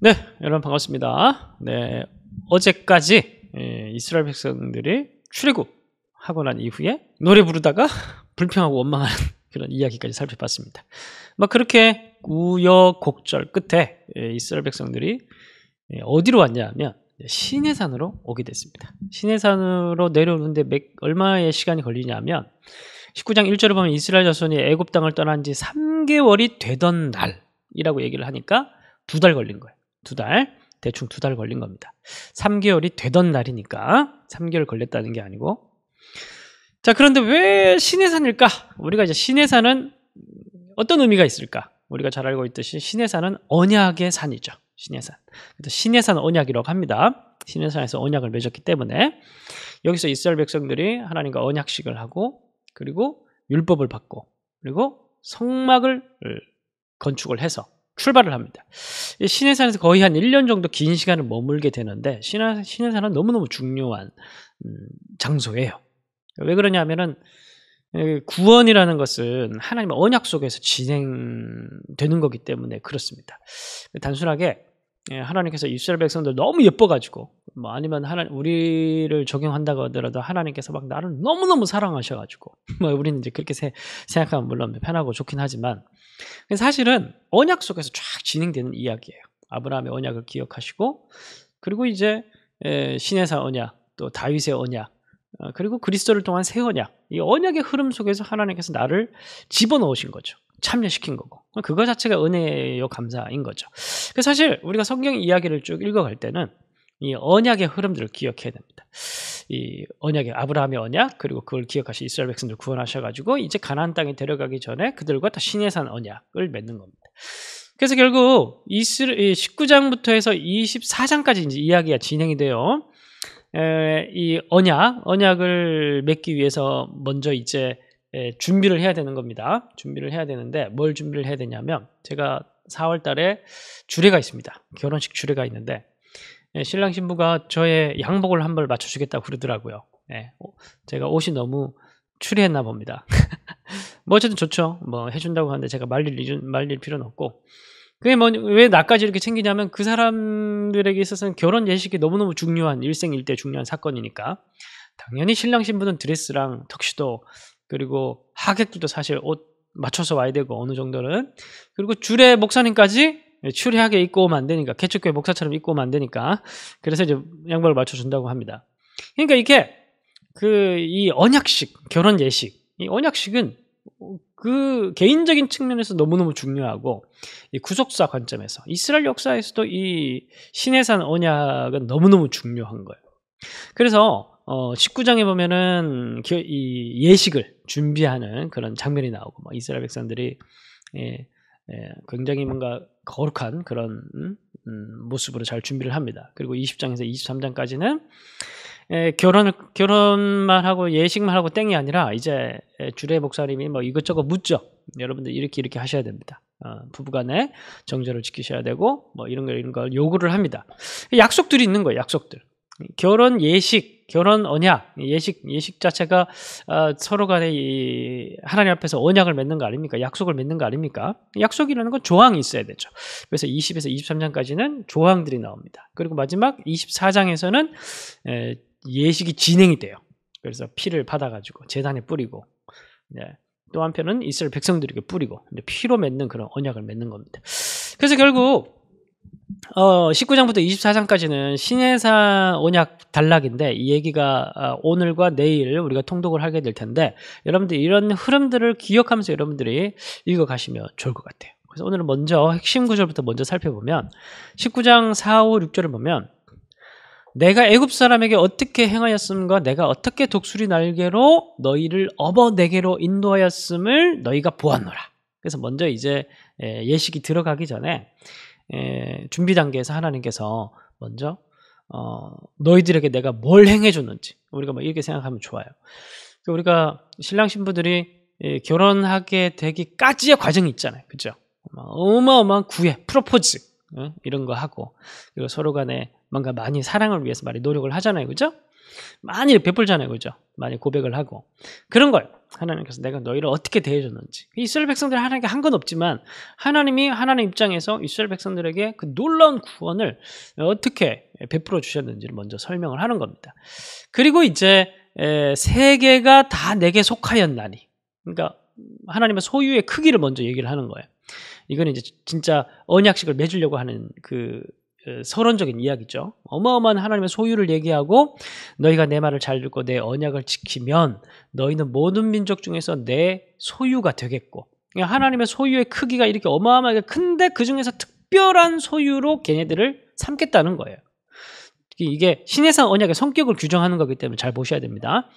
네, 여러분 반갑습니다. 네, 어제까지 이스라엘 백성들이 출애굽하고 난 이후에 노래 부르다가 불평하고 원망하는 그런 이야기까지 살펴봤습니다. 막 그렇게 우여곡절 끝에 이스라엘 백성들이 어디로 왔냐 하면 시내산으로 오게 됐습니다. 시내산으로 내려오는데 얼마의 시간이 걸리냐면 19장 1절을 보면 이스라엘 자손이 애굽 땅을 떠난 지 3개월이 되던 날이라고 얘기를 하니까 2달 걸린 거예요. 2달, 대충 2달 걸린 겁니다. 3개월이 되던 날이니까 3개월 걸렸다는 게 아니고, 자, 그런데 왜 시내산일까? 우리가 이제 시내산은 어떤 의미가 있을까? 우리가 잘 알고 있듯이 시내산은 언약의 산이죠. 시내산. 시내산 언약이라고 합니다. 시내산에서 언약을 맺었기 때문에 여기서 이스라엘 백성들이 하나님과 언약식을 하고, 그리고 율법을 받고, 그리고 성막을 건축을 해서 출발을 합니다. 시내산에서 거의 한 1년 정도 긴 시간을 머물게 되는데, 시내산은 너무너무 중요한 장소예요. 왜 그러냐 하면은 구원이라는 것은 하나님의 언약 속에서 진행되는 거기 때문에 그렇습니다. 단순하게 하나님께서 이스라엘 백성들 너무 예뻐가지고, 뭐 아니면 하나님 우리를 적용한다고 하더라도 하나님께서 막 나를 너무너무 사랑하셔가지고, 뭐 우리는 이제 그렇게 생각하면 물론 편하고 좋긴 하지만, 사실은 언약 속에서 쫙 진행되는 이야기예요. 아브라함의 언약을 기억하시고, 그리고 이제 시내산 언약, 또 다윗의 언약, 그리고 그리스도를 통한 새 언약, 이 언약의 흐름 속에서 하나님께서 나를 집어넣으신 거죠. 참여시킨 거고, 그거 자체가 은혜요, 감사인 거죠. 사실 우리가 성경 이야기를 쭉 읽어갈 때는 이 언약의 흐름들을 기억해야 됩니다. 이 언약의 아브라함의 언약, 그리고 그걸 기억하시 이스라엘 백성들 구원하셔가지고 이제 가나안 땅에 데려가기 전에 그들과 다 시내산 언약을 맺는 겁니다. 그래서 결국 19장부터 해서 24장까지 이제 이야기가 진행이 돼요. 이 언약을 맺기 위해서 먼저 이제 준비를 해야 되는 겁니다. 준비를 해야 되는데 뭘 준비를 해야 되냐면, 제가 4월 달에 주례가 있습니다. 결혼식 주례가 있는데 신랑 신부가 저의 양복을 한 벌 맞춰주겠다고 그러더라고요. 제가 옷이 너무 추리했나 봅니다. 뭐 어쨌든 좋죠. 뭐 해준다고 하는데 제가 말릴 필요는 없고, 그게 뭐 왜 나까지 이렇게 챙기냐면 그 사람들에게 있어서는 결혼 예식이 너무너무 중요한, 일생일대 중요한 사건이니까 당연히 신랑 신부는 드레스랑 턱시도, 그리고 하객들도 사실 옷 맞춰서 와야 되고 어느 정도는, 그리고 주례 목사님까지 추리하게 입고 오면 안 되니까, 개척교회 목사처럼 입고 오면 안 되니까, 그래서 이제 양말을 맞춰준다고 합니다. 그러니까 이게 이 언약식, 결혼 예식, 이 언약식은 그 개인적인 측면에서 너무너무 중요하고, 이 구속사 관점에서 이스라엘 역사에서도 이 시내산 언약은 너무너무 중요한 거예요. 그래서 19장에 보면은 이 예식을 준비하는 그런 장면이 나오고, 막 이스라엘 백성들이 굉장히 뭔가 거룩한 그런 모습으로 잘 준비를 합니다. 그리고 20장에서 23장까지는 결혼만 하고 예식만 하고 땡이 아니라 이제 주례 목사님이 뭐 이것저것 묻죠. 여러분들 이렇게 하셔야 됩니다. 부부간에 정절을 지키셔야 되고, 뭐 이런 걸 요구를 합니다. 약속들이 있는 거예요. 약속들. 결혼 예식, 결혼 언약, 예식 자체가 서로 간에 이 하나님 앞에서 언약을 맺는 거 아닙니까? 약속을 맺는 거 아닙니까? 약속이라는 건 조항이 있어야 되죠. 그래서 20에서 23장까지는 조항들이 나옵니다. 그리고 마지막 24장에서는 예식이 진행이 돼요. 그래서 피를 받아가지고 제단에 뿌리고, 또 한편은 이스라엘 백성들에게 뿌리고, 피로 맺는 그런 언약을 맺는 겁니다. 그래서 결국 19장부터 24장까지는 시내산 언약 단락인데, 이 얘기가 오늘과 내일 우리가 통독을 하게 될 텐데, 여러분들 이런 흐름들을 기억하면서 여러분들이 읽어가시면 좋을 것 같아요. 그래서 오늘은 먼저 핵심 구절부터 먼저 살펴보면 19장 4, 5, 6절을 보면, 내가 애굽 사람에게 어떻게 행하였음과 내가 어떻게 독수리 날개로 너희를 업어 내게로 인도하였음을 너희가 보았노라. 그래서 먼저 이제 예식이 들어가기 전에 준비 단계에서 하나님께서 먼저 너희들에게 내가 뭘 행해줬는지, 우리가 뭐 이렇게 생각하면 좋아요. 우리가 신랑 신부들이 결혼하게 되기까지의 과정이 있잖아요, 그죠? 어마어마한 구애, 프로포즈 이런 거 하고, 그리고 서로 간에 뭔가 많이 사랑을 위해서 많이 노력을 하잖아요, 그죠? 많이 베풀잖아요, 그죠? 많이 고백을 하고 그런 거예요. 하나님께서 내가 너희를 어떻게 대해줬는지. 이스라엘 백성들 하나님께 한 건 없지만 하나님이 하나님 입장에서 이스라엘 백성들에게 그 놀라운 구원을 어떻게 베풀어 주셨는지를 먼저 설명을 하는 겁니다. 그리고 이제 세계가 다 내게 속하였나니, 그러니까 하나님의 소유의 크기를 먼저 얘기를 하는 거예요. 이건 이제 진짜 언약식을 맺으려고 하는 그 서론적인 이야기죠. 어마어마한 하나님의 소유를 얘기하고, 너희가 내 말을 잘 듣고 내 언약을 지키면 너희는 모든 민족 중에서 내 소유가 되겠고, 하나님의 소유의 크기가 이렇게 어마어마하게 큰데 그 중에서 특별한 소유로 걔네들을 삼겠다는 거예요. 이게 신해상 언약의 성격을 규정하는 거기 때문에 잘 보셔야 됩니다.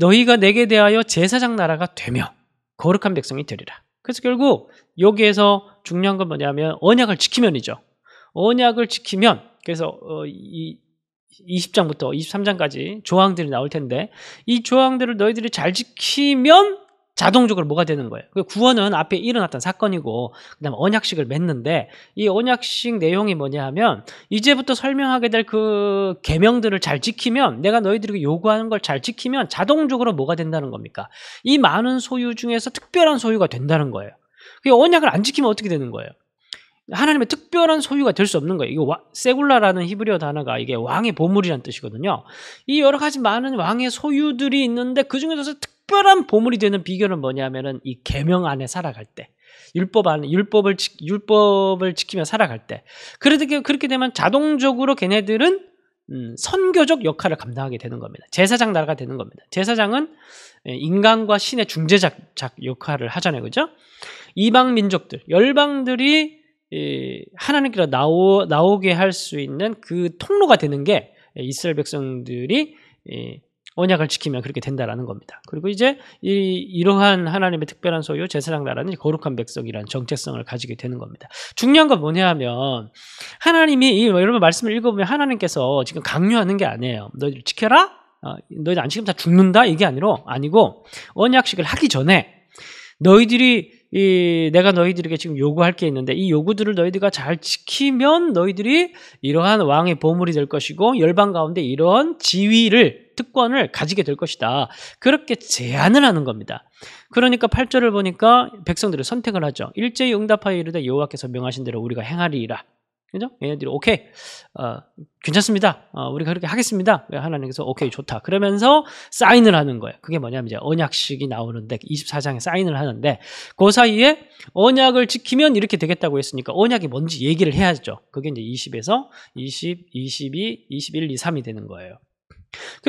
너희가 내게 대하여 제사장 나라가 되며 거룩한 백성이 되리라. 그래서 결국 여기에서 중요한 건 뭐냐면 언약을 지키면이죠. 언약을 지키면, 그래서 이 20장부터 23장까지 조항들이 나올 텐데, 이 조항들을 너희들이 잘 지키면 자동적으로 뭐가 되는 거예요? 구원은 앞에 일어났던 사건이고, 그 다음에 언약식을 맺는데, 이 언약식 내용이 뭐냐 하면, 이제부터 설명하게 될 그 계명들을 잘 지키면, 내가 너희들에게 요구하는 걸 잘 지키면 자동적으로 뭐가 된다는 겁니까? 이 많은 소유 중에서 특별한 소유가 된다는 거예요. 언약을 안 지키면 어떻게 되는 거예요? 하나님의 특별한 소유가 될 수 없는 거예요. 이거 세굴라라는 히브리어 단어가 이게 왕의 보물이란 뜻이거든요. 이 여러 가지 많은 왕의 소유들이 있는데 그 중에서 특별한 보물이 되는 비결은 뭐냐면은 이 계명 안에 살아갈 때, 율법을 지키며 살아갈 때, 그렇게 되면 자동적으로 걔네들은 선교적 역할을 감당하게 되는 겁니다. 제사장 나라가 되는 겁니다. 제사장은 인간과 신의 중재자 역할을 하잖아요, 그죠? 이방 민족들, 열방들이 하나님께로 나오게 할 수 있는 그 통로가 되는 게 이스라엘 백성들이 언약을 지키면 그렇게 된다라는 겁니다. 그리고 이제 이러한 하나님의 특별한 소유, 제사장 나라는 거룩한 백성이라는 정체성을 가지게 되는 겁니다. 중요한 건 뭐냐 하면, 하나님이 여러분 말씀을 읽어보면 하나님께서 지금 강요하는 게 아니에요. 너희들 지켜라? 너희들 안 지키면 다 죽는다? 이게 아니고 언약식을 하기 전에 너희들이 내가 너희들에게 지금 요구할 게 있는데 이 요구들을 너희들과 잘 지키면 너희들이 이러한 왕의 보물이 될 것이고 열방 가운데 이러한 지위를, 특권을 가지게 될 것이다. 그렇게 제안을 하는 겁니다. 그러니까 8절을 보니까 백성들을 선택을 하죠. 일제히 응답하여 이르되 여호와께서 명하신 대로 우리가 행하리이라. 그죠? 얘네들이 오케이, 괜찮습니다. 우리가 그렇게 하겠습니다. 하나님께서 오케이, 좋다. 그러면서 사인을 하는 거예요. 그게 뭐냐면 이제 언약식이 나오는데 24장에 사인을 하는데, 그 사이에 언약을 지키면 이렇게 되겠다고 했으니까 언약이 뭔지 얘기를 해야죠. 그게 이제 20에서 20, 22, 21, 23이 되는 거예요.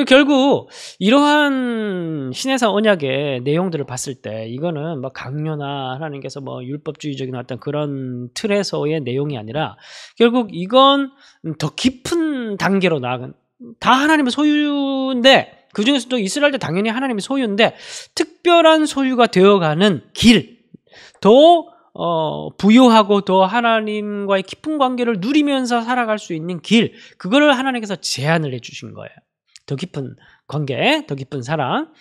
결국 이러한 신해상 언약의 내용들을 봤을 때 이거는 막 강요나 하나님께서 뭐 율법주의적인 어떤 그런 틀에서의 내용이 아니라 결국 이건 더 깊은 단계로 나아간, 다 하나님의 소유인데 그 중에서도 이스라엘도 당연히 하나님의 소유인데 특별한 소유가 되어가는 길, 더 부유하고 더 하나님과의 깊은 관계를 누리면서 살아갈 수 있는 길, 그거를 하나님께서 제안을 해주신 거예요. 더 깊은 관계, 더 깊은 사랑.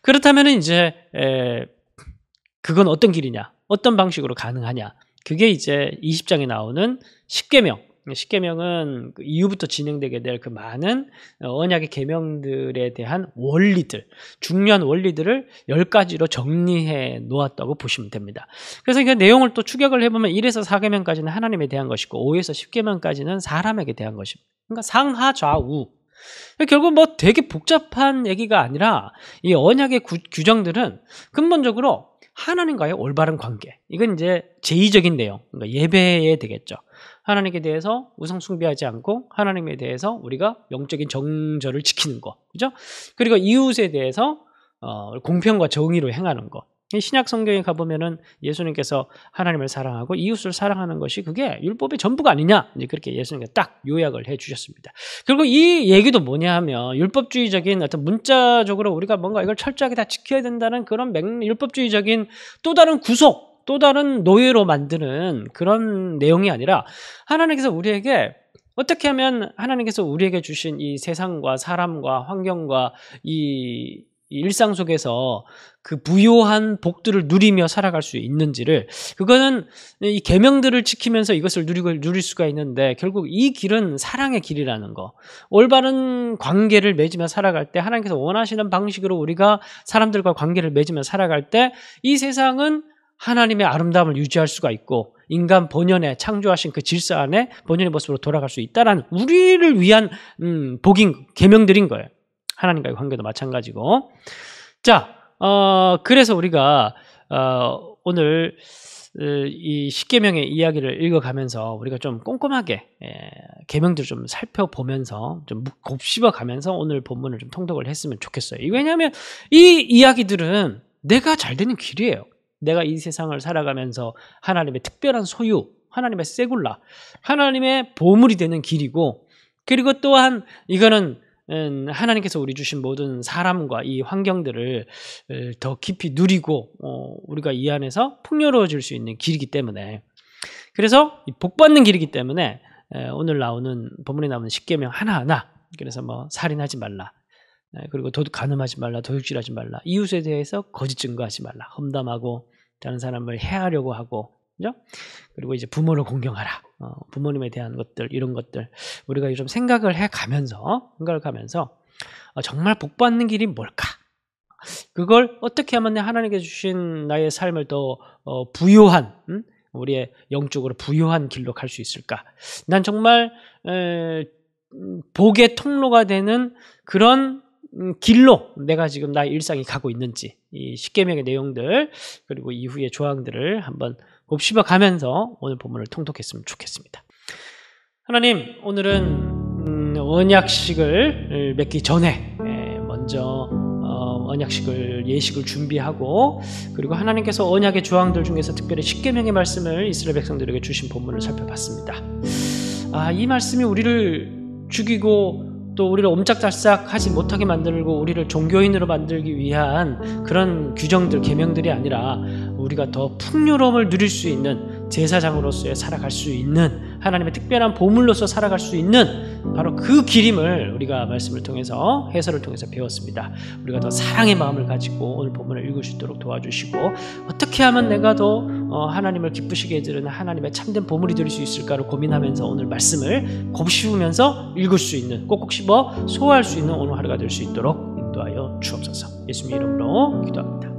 그렇다면 이제 그건 어떤 길이냐, 어떤 방식으로 가능하냐. 그게 이제 20장에 나오는 10계명. 10계명은 그 이후부터 진행되게 될 그 많은 언약의 계명들에 대한 원리들, 중요한 원리들을 10가지로 정리해 놓았다고 보시면 됩니다. 그래서 그 내용을 또 추격을 해보면 1에서 4계명까지는 하나님에 대한 것이고 5에서 10계명까지는 사람에게 대한 것입니다. 그러니까 상하 좌우. 결국 뭐 되게 복잡한 얘기가 아니라 이 언약의 규정들은 근본적으로 하나님과의 올바른 관계, 이건 이제 제의적인 내용, 그러니까 예배에 되겠죠. 하나님께 대해서 우상 숭배하지 않고 하나님에 대해서 우리가 영적인 정절을 지키는 거, 그죠? 그리고 이웃에 대해서 공평과 정의로 행하는 거. 신약 성경에 가보면은 예수님께서 하나님을 사랑하고 이웃을 사랑하는 것이 그게 율법의 전부가 아니냐, 이제 그렇게 예수님께서 딱 요약을 해 주셨습니다. 그리고 이 얘기도 뭐냐 하면 율법주의적인 어떤 문자적으로 우리가 뭔가 이걸 철저하게 다 지켜야 된다는 그런 율법주의적인 또 다른 구속, 또 다른 노예로 만드는 그런 내용이 아니라 하나님께서 우리에게 어떻게 하면 하나님께서 우리에게 주신 이 세상과 사람과 환경과 이 일상 속에서 그 부요한 복들을 누리며 살아갈 수 있는지를, 그거는 이 계명들을 지키면서 이것을 누릴 수가 있는데, 결국 이 길은 사랑의 길이라는 거, 올바른 관계를 맺으며 살아갈 때, 하나님께서 원하시는 방식으로 우리가 사람들과 관계를 맺으며 살아갈 때 이 세상은 하나님의 아름다움을 유지할 수가 있고 인간 본연의 창조하신 그 질서 안에 본연의 모습으로 돌아갈 수 있다라는, 우리를 위한 복인 계명들인 거예요. 하나님과의 관계도 마찬가지고. 자, 그래서 우리가 오늘 이 십계명의 이야기를 읽어가면서 우리가 좀 꼼꼼하게 계명들을 좀 살펴보면서 좀 곱씹어가면서 오늘 본문을 좀 통독을 했으면 좋겠어요. 왜냐하면 이 이야기들은 내가 잘 되는 길이에요. 내가 이 세상을 살아가면서 하나님의 특별한 소유, 하나님의 세굴라, 하나님의 보물이 되는 길이고, 그리고 또한 이거는 하나님께서 우리 주신 모든 사람과 이 환경들을 더 깊이 누리고 우리가 이 안에서 풍요로워질 수 있는 길이기 때문에, 그래서 복받는 길이기 때문에 오늘 나오는 본문에 나오는 십계명 하나하나, 그래서 살인하지 말라, 그리고 간음하지 말라, 도둑질하지 말라, 이웃에 대해서 거짓 증거하지 말라, 험담하고 다른 사람을 해하려고 하고, 그죠? 그리고 이제 부모를 공경하라, 부모님에 대한 것들, 이런 것들 우리가 좀 생각을 가면서 정말 복받는 길이 뭘까? 그걸 어떻게 하면 하나님께서 주신 나의 삶을 더 부요한, 우리의 영적으로 부요한 길로 갈 수 있을까? 난 정말 복의 통로가 되는 그런 길로 내가 지금 나의 일상이 가고 있는지, 이 십계명의 내용들 그리고 이후의 조항들을 한번 곱씹어 가면서 오늘 본문을 통독했으면 좋겠습니다. 하나님, 오늘은 언약식을 맺기 전에 먼저 언약식을, 예식을 준비하고, 그리고 하나님께서 언약의 조항들 중에서 특별히 십계명의 말씀을 이스라엘 백성들에게 주신 본문을 살펴봤습니다. 이 말씀이 우리를 죽이고 또 우리를 옴짝달싹 하지 못하게 만들고 우리를 종교인으로 만들기 위한 그런 규정들, 계명들이 아니라 우리가 더 풍요로움을 누릴 수 있는, 제사장으로서의 살아갈 수 있는, 하나님의 특별한 보물로서 살아갈 수 있는 바로 그 길임을 우리가 말씀을 통해서, 해설을 통해서 배웠습니다. 우리가 더 사랑의 마음을 가지고 오늘 본문을 읽을 수 있도록 도와주시고, 어떻게 하면 내가 더 하나님을 기쁘시게 해드리는 하나님의 참된 보물이 될 수 있을까를 고민하면서 오늘 말씀을 곱씹으면서 읽을 수 있는, 꼭꼭 씹어 소화할 수 있는 오늘 하루가 될 수 있도록 인도하여 주옵소서. 예수님의 이름으로 기도합니다.